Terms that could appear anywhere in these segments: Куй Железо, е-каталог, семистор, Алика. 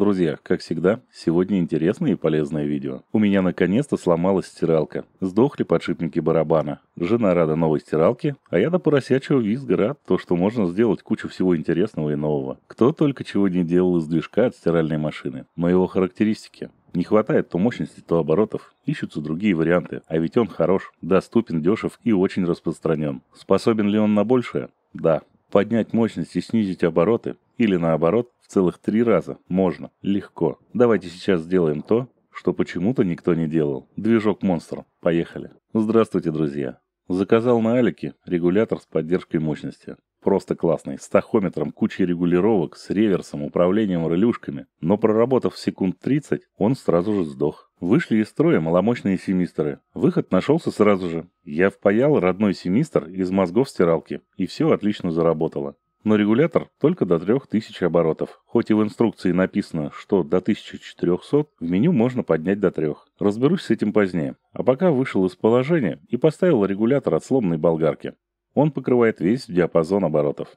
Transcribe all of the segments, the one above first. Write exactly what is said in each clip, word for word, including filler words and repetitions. Друзья, как всегда, сегодня интересное и полезное видео. У меня наконец-то сломалась стиралка. Сдохли подшипники барабана. Жена рада новой стиралке, а я до поросячьего визга рад, то, что можно сделать кучу всего интересного и нового. Кто только чего не делал из движка от стиральной машины. Но его характеристики. Не хватает то мощности, то оборотов. Ищутся другие варианты. А ведь он хорош, доступен, дешев и очень распространен. Способен ли он на большее? Да. Поднять мощность и снизить обороты, или наоборот, в целых три раза можно, легко. Давайте сейчас сделаем то, что почему-то никто не делал. Движок монстр. Поехали. Здравствуйте, друзья. Заказал на Алике регулятор с поддержкой мощности. Просто классный, с тахометром, кучей регулировок, с реверсом, управлением релюшками. Но проработав секунд тридцать, он сразу же сдох. Вышли из строя маломощные семисторы. Выход нашелся сразу же. Я впаял родной семистор из мозгов стиралки, и все отлично заработало. Но регулятор только до трёх тысяч оборотов. Хоть и в инструкции написано, что до тысячи четырёхсот, в меню можно поднять до трёх. Разберусь с этим позднее. А пока вышел из положения и поставил регулятор от сломанной болгарки. Он покрывает весь диапазон оборотов.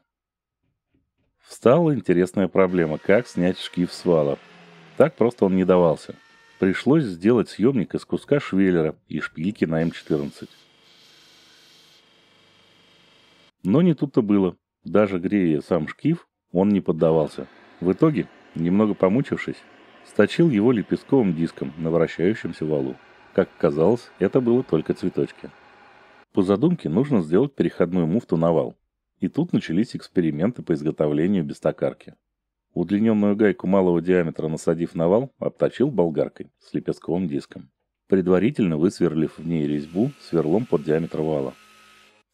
Встала интересная проблема, как снять шкив с вала. Так просто он не давался. Пришлось сделать съемник из куска швеллера и шпильки на эм четырнадцать. Но не тут-то было. Даже грея сам шкив, он не поддавался. В итоге, немного помучившись, сточил его лепестковым диском на вращающемся валу. Как оказалось, это было только цветочки. По задумке нужно сделать переходную муфту на вал. И тут начались эксперименты по изготовлению без токарки. Удлиненную гайку малого диаметра, насадив на вал, обточил болгаркой с лепестковым диском, предварительно высверлив в ней резьбу сверлом под диаметр вала.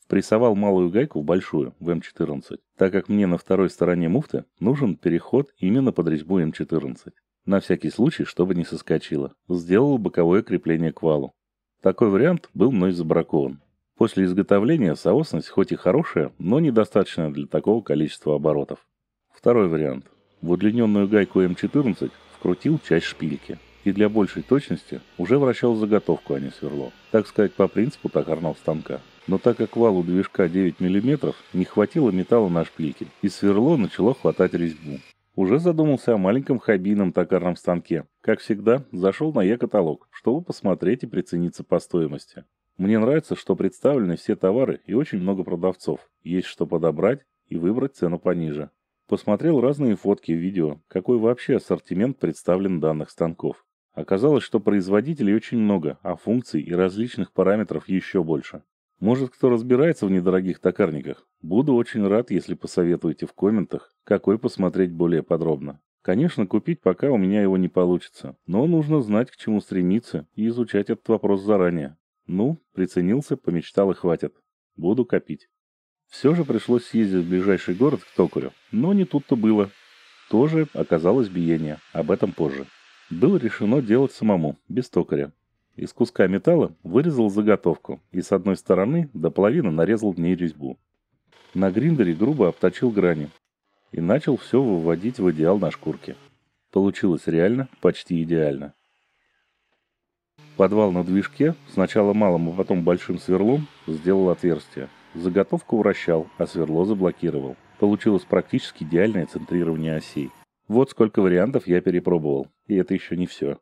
Прессовал малую гайку в большую, в эм четырнадцать, так как мне на второй стороне муфты нужен переход именно под резьбу эм четырнадцать. На всякий случай, чтобы не соскочило, сделал боковое крепление к валу. Такой вариант был мной забракован. После изготовления соосность хоть и хорошая, но недостаточная для такого количества оборотов. Второй вариант. В удлиненную гайку эм четырнадцать вкрутил часть шпильки и для большей точности уже вращал заготовку, а не сверло. Так сказать, по принципу токарного станка. Но так как валу движка девять миллиметров, не хватило металла на шпильке и сверло начало хватать резьбу. Уже задумался о маленьком хоббийном токарном станке. Как всегда, зашел на е-каталог, чтобы посмотреть и прицениться по стоимости. Мне нравится, что представлены все товары и очень много продавцов. Есть что подобрать и выбрать цену пониже. Посмотрел разные фотки и видео, какой вообще ассортимент представлен данных станков. Оказалось, что производителей очень много, а функций и различных параметров еще больше. Может, кто разбирается в недорогих токарниках? Буду очень рад, если посоветуете в комментах, какой посмотреть более подробно. Конечно, купить пока у меня его не получится, но нужно знать, к чему стремиться и изучать этот вопрос заранее. Ну, приценился, помечтал и хватит. Буду копить. Все же пришлось съездить в ближайший город к токарю, но не тут-то было. Тоже оказалось биение, об этом позже. Было решено делать самому, без токаря. Из куска металла вырезал заготовку и с одной стороны до половины нарезал в ней резьбу. На гриндере грубо обточил грани и начал все выводить в идеал на шкурке. Получилось реально почти идеально. Подвал на движке, сначала малым, а потом большим сверлом, сделал отверстие. Заготовку вращал, а сверло заблокировал. Получилось практически идеальное центрирование осей. Вот сколько вариантов я перепробовал, и это еще не все.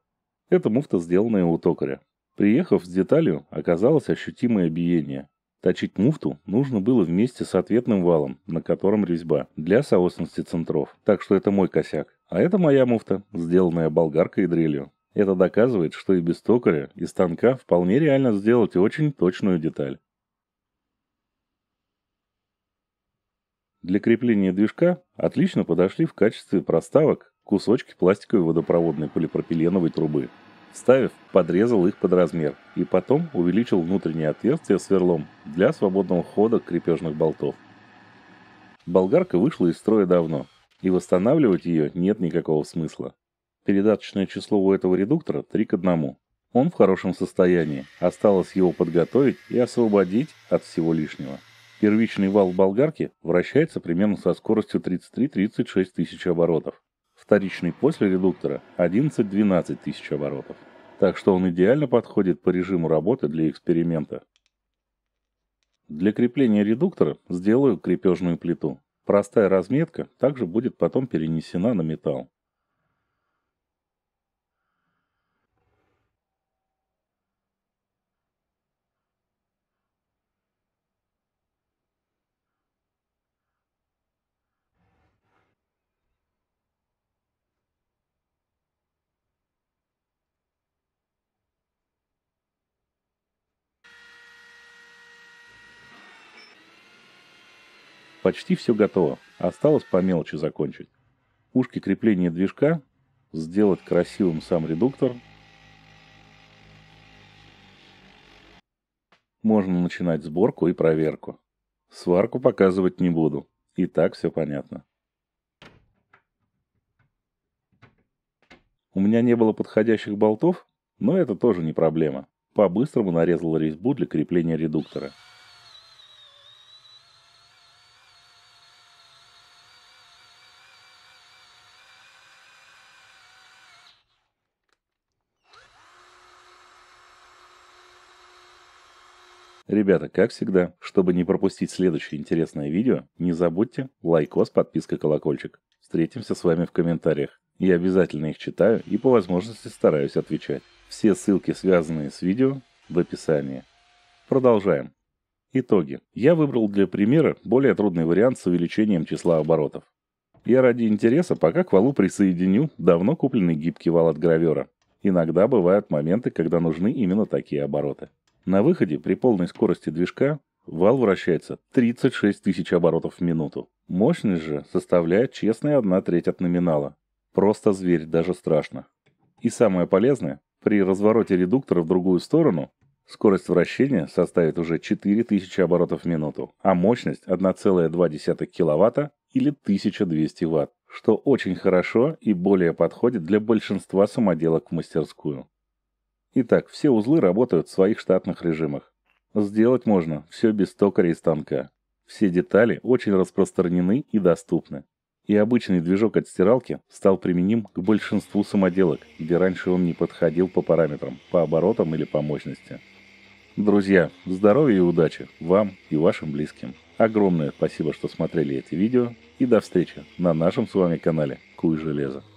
Это муфта, сделанная у токаря. Приехав с деталью, оказалось ощутимое биение. Точить муфту нужно было вместе с ответным валом, на котором резьба, для соосности центров. Так что это мой косяк. А это моя муфта, сделанная болгаркой и дрелью. Это доказывает, что и без токаря, и станка вполне реально сделать очень точную деталь. Для крепления движка отлично подошли в качестве проставок кусочки пластиковой водопроводной полипропиленовой трубы. Вставив, подрезал их под размер и потом увеличил внутреннее отверстие сверлом для свободного хода крепежных болтов. Болгарка вышла из строя давно, и восстанавливать ее нет никакого смысла. Передаточное число у этого редуктора три к одному. Он в хорошем состоянии, осталось его подготовить и освободить от всего лишнего. Первичный вал болгарки вращается примерно со скоростью тридцать три — тридцать шесть тысяч оборотов. Вторичный после редуктора одиннадцать — двенадцать тысяч оборотов. Так что он идеально подходит по режиму работы для эксперимента. Для крепления редуктора сделаю крепежную плиту. Простая разметка также будет потом перенесена на металл. Почти все готово. Осталось по мелочи закончить. Ушки крепления движка, сделать красивым сам редуктор. Можно начинать сборку и проверку. Сварку показывать не буду. И так все понятно. У меня не было подходящих болтов, но это тоже не проблема. По-быстрому нарезал резьбу для крепления редуктора. Ребята, как всегда, чтобы не пропустить следующее интересное видео, не забудьте лайкос, подписка, колокольчик. Встретимся с вами в комментариях. Я обязательно их читаю и по возможности стараюсь отвечать. Все ссылки, связанные с видео, в описании. Продолжаем. Итоги. Я выбрал для примера более трудный вариант с увеличением числа оборотов. Я ради интереса пока к валу присоединю давно купленный гибкий вал от гравера. Иногда бывают моменты, когда нужны именно такие обороты. На выходе при полной скорости движка вал вращается тридцать шесть тысяч оборотов в минуту. Мощность же составляет честная одна треть от номинала. Просто зверь, даже страшно. И самое полезное, при развороте редуктора в другую сторону скорость вращения составит уже четыре тысячи оборотов в минуту, а мощность одна целая две десятых киловатта или тысяча двести ватт, что очень хорошо и более подходит для большинства самоделок в мастерскую. Итак, все узлы работают в своих штатных режимах. Сделать можно все без токаря и станка. Все детали очень распространены и доступны. И обычный движок от стиралки стал применим к большинству самоделок, где раньше он не подходил по параметрам, по оборотам или по мощности. Друзья, здоровья и удачи вам и вашим близким. Огромное спасибо, что смотрели эти видео, и до встречи на нашем с вами канале Куй Железо.